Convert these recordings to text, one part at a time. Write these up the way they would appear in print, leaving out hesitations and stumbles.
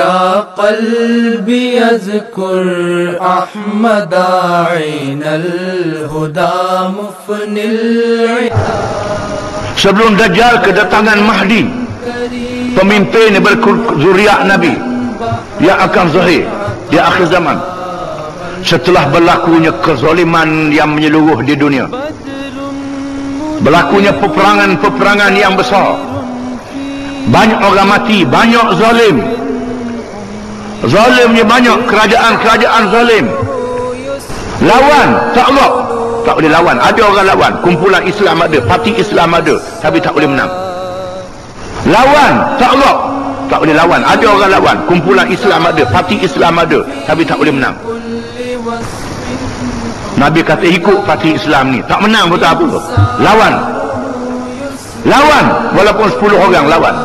يا قلبي اذكر أحمد عين الهدى مفن العيان. Sebelum Dajjal kedatangan Mahdi, pemimpin berzuriat Nabi yang akan zahir di akhir zaman, setelah berlakunya kezaliman yang menyeluruh di dunia, berlakunya peperangan-peperangan yang besar, banyak orang mati, banyak zalim, zalimnya banyak, kerajaan-kerajaan zalim, lawan tak boleh lawan. Ada orang lawan, kumpulan Islam ada, parti Islam ada, tapi tak boleh menang. Lawan tak boleh lawan. Ada orang lawan, kumpulan Islam ada, parti Islam ada, tapi tak boleh menang. Nabi kata ikut parti Islam ni tak menang pun tak apa, lawan walaupun 10 orang lawan.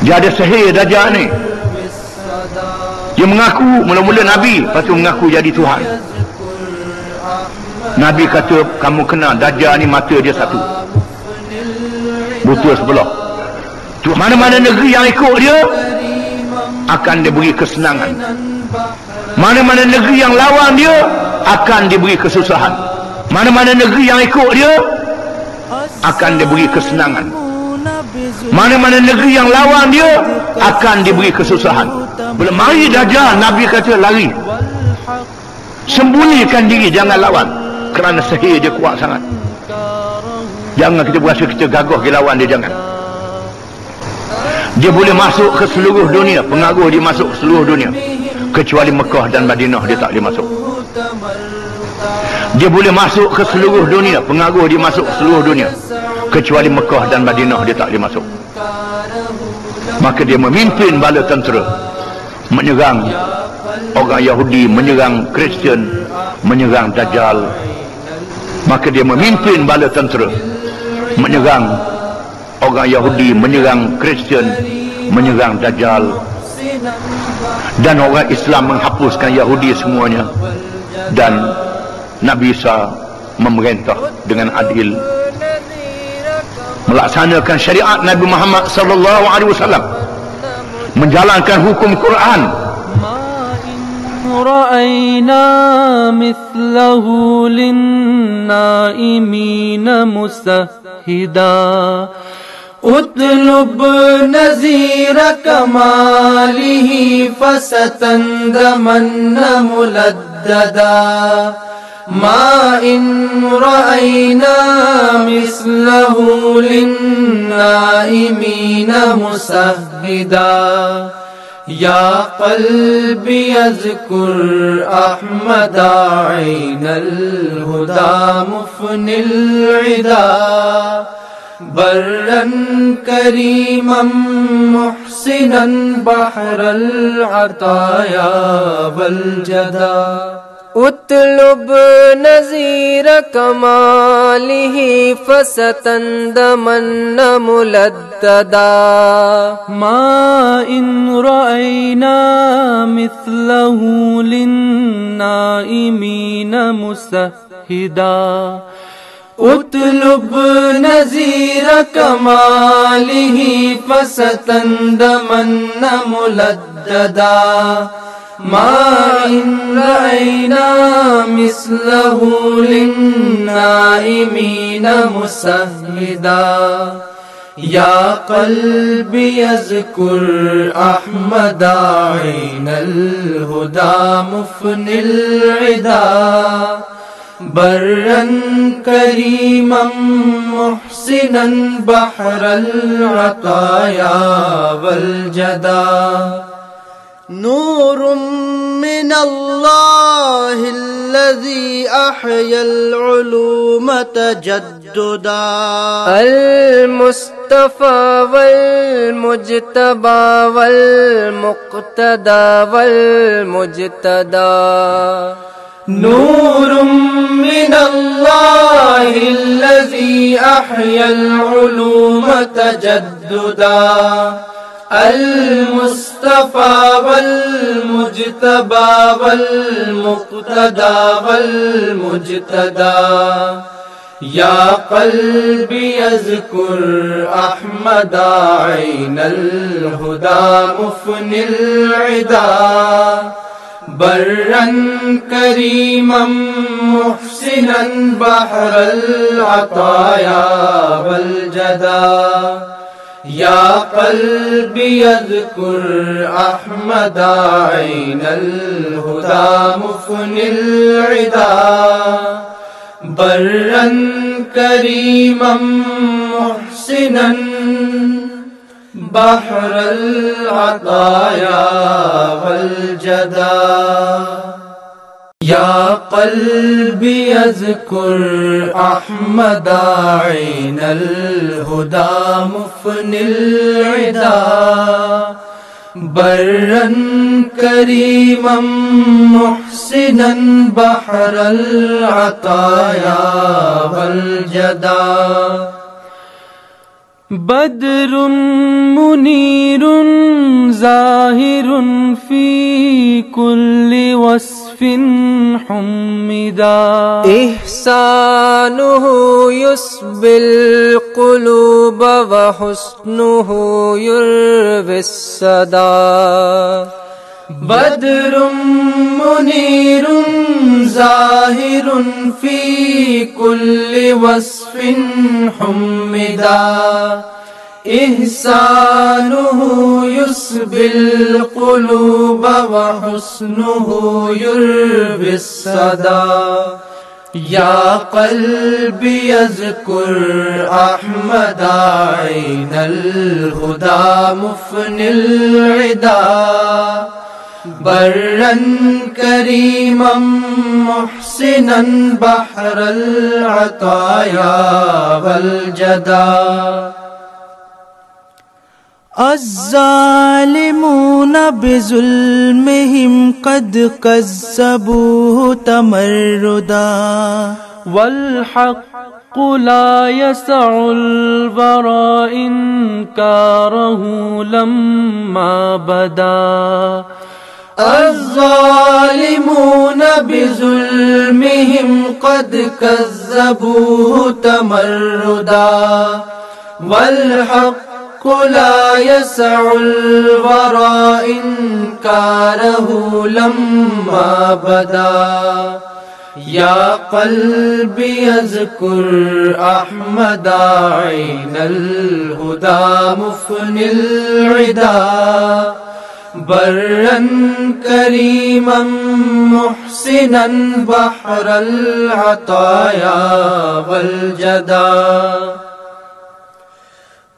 Dia ada sihir Dajjal ni, dia mengaku mula-mula Nabi, lepas tu mengaku jadi Tuhan. Nabi kata kamu kenal Dajjal ni, mata dia satu, buta sebelah. Mana-mana negeri yang ikut dia akan diberi kesenangan, mana-mana negeri yang lawan dia akan diberi kesusahan, mana-mana negeri yang ikut dia akan diberi kesenangan, mana-mana negeri yang lawan dia akan diberi kesusahan. Belum mari Dajjal, Nabi kata lari, sembunyikan diri, jangan lawan, kerana sihir dia kuat sangat. Jangan kita berasa kita gagah kita lawan dia, jangan. Dia boleh masuk ke seluruh dunia, pengaruh dia masuk ke seluruh dunia, kecuali Mekah dan Madinah dia tak boleh masuk. Dia boleh masuk ke seluruh dunia, pengaruh dia masuk ke seluruh dunia, kecuali Mekah dan Madinah dia tak boleh masuk. Maka dia memimpin bala tentera menyerang orang Yahudi, menyerang Kristian, menyerang Dajjal. Maka dia memimpin bala tentera menyerang orang Yahudi, menyerang Kristian, menyerang Dajjal, dan orang Islam menghapuskan Yahudi semuanya, dan Nabi Isa memerintah dengan adil, melaksanakan syariat Nabi Muhammad sallallahu alaihi wasallam, menjalankan hukum Quran. رأينا مثله للنائمين مستهدا اطلب نذير كماله فستندم ملددا ما إن رأينا مثله للنائمين مسهدا يا قلبي اذكر أحمد عين الهدى مفني العدا برا كريما محسنا بحر العطايا والجدا اطلب نذير كماله فستندمن ملددا ما إن رأينا مثله للنائمين مسهدا اطلب نذير كماله فستندمن ملددا ما إن رأينا مثله للنائمين مسهدا يا قلبي اذكر أحمد عين الهدى مفني العدا برا كريما محسنا بحر العطايا والجدا نور من الله الذي أحيا العلوم تجددا المصطفى والمجتبى والمقتدى والمجتدى نور من الله الذي أحيا العلوم تجددا المصطفى والمجتبى والمقتدى والمجتدى Ya qalbi azkur Ahmad ayn al-huda mufnil ida barran kariman muhsinan bahra al-ataya wal jada. Ya qalbi azkur Ahmad ayn al-huda mufnil ida barran kariman muhsinan bahral ataya wal jada. Ya qalbi azkur Ahmad ayn al-huda mufnil ida barran kariman muhsinan bahral ataya wal jada. Badrun munirun zahirun fi kulli wasfin humida ihsanuhu yusbil quluba wa husnuhu yurwis sada. Badrun munirun zahirun fi kulli wasfin humida ihsanuhu yusbil quluba wa husnuhu yurwis sada. Ya qalbi azkur Ahmad ayn al-huda mufnil ida barran kariman muhsinan bahral ataya wal jada. Az-zalimuna bizulmihim qad kazzabuhu tamarruda wal haqqu la yas'ul bara inkarahu lamma bada. الظالمون بظلمهم قد كذبوه تمردا والحق لا يسع الورى إنكاره لما بدا. يا قلبي اذكر أحمد عين الهدى مفني العدا برًا كريمًا محسنًا بحر العطايا والجدا.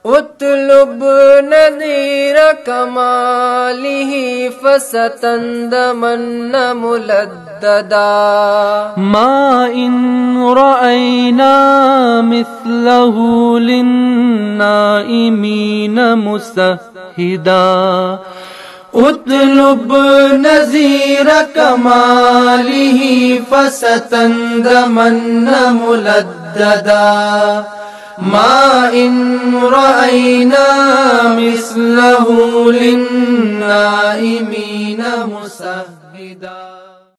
اطلب نذير كماله فستندمن ملددا ما إن رأينا مثله للنائمين مسهدا. اطلب نذير كماله فستندمن ملددا ما إن رأينا مثله للنائمين مسهدا.